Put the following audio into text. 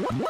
What?